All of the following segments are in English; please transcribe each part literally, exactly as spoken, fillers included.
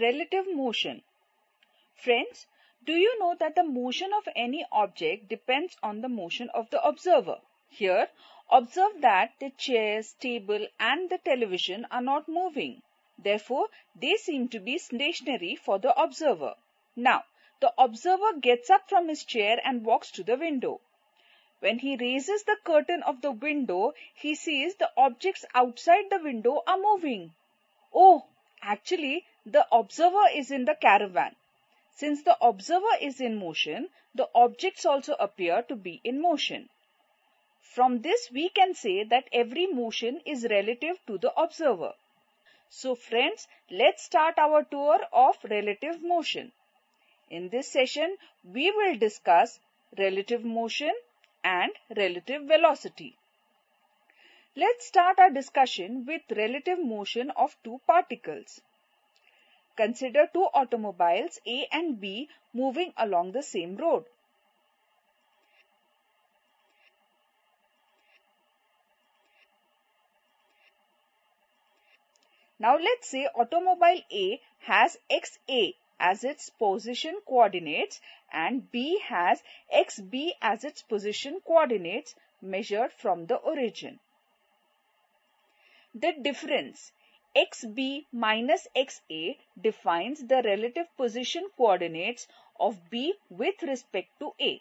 relative motion. Friends, do you know that the motion of any object depends on the motion of the observer? Here, observe that the chairs, table and the television are not moving. Therefore, they seem to be stationary for the observer. Now, the observer gets up from his chair and walks to the window. When he raises the curtain of the window, he sees the objects outside the window are moving. Oh, actually, the observer is in the caravan. Since the observer is in motion, the objects also appear to be in motion. From this, we can say that every motion is relative to the observer. So friends, let's start our tour of relative motion. In this session, we will discuss relative motion and relative velocity. Let's start our discussion with relative motion of two particles. Consider two automobiles A and B moving along the same road. Now let's say automobile A has X A as its position coordinates and B has X B as its position coordinates measured from the origin. The difference X B minus X A defines the relative position coordinates of B with respect to A.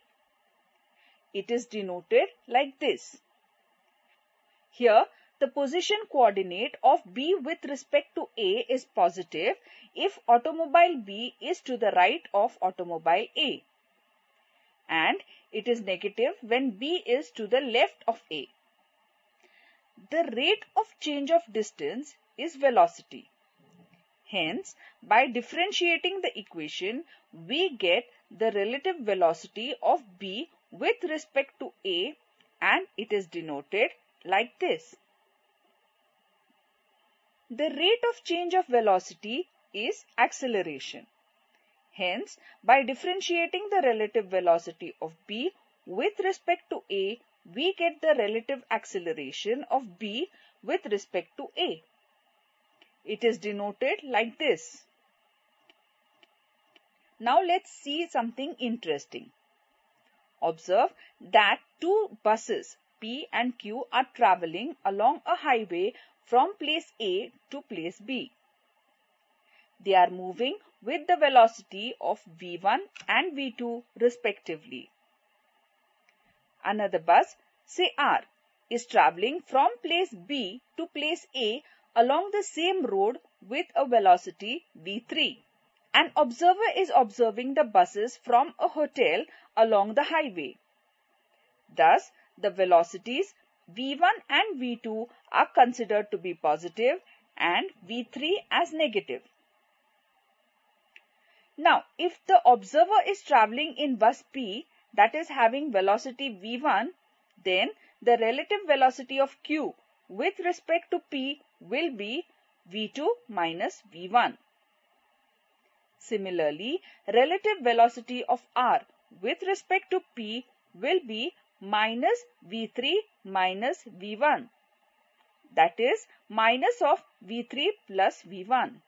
It is denoted like this. Here, the position coordinate of B with respect to A is positive if automobile B is to the right of automobile A, and it is negative when B is to the left of A. The rate of change of distance is velocity. Hence, by differentiating the equation, we get the relative velocity of B with respect to A, and it is denoted like this. The rate of change of velocity is acceleration. Hence, by differentiating the relative velocity of B with respect to A, we get the relative acceleration of B with respect to A. It is denoted like this. Now let's see something interesting. Observe that two buses P and Q are traveling along a highway from place A to place B. They are moving with the velocity of V one and V two respectively. Another bus, say R, is traveling from place B to place A along the same road with a velocity V three. An observer is observing the buses from a hotel along the highway. Thus, the velocities V one and V two are considered to be positive and V three as negative. Now, if the observer is traveling in bus P, that is having velocity V one, then the relative velocity of Q with respect to P will be V two minus V one. Similarly, relative velocity of R with respect to P will be minus V three minus V one. That is minus of V three plus V one.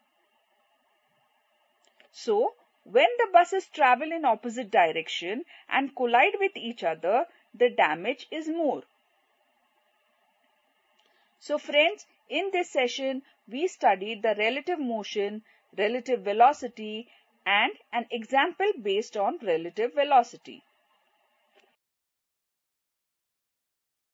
So, when the buses travel in opposite direction and collide with each other, the damage is more. So friends, in this session, we studied the relative motion, relative velocity, and an example based on relative velocity.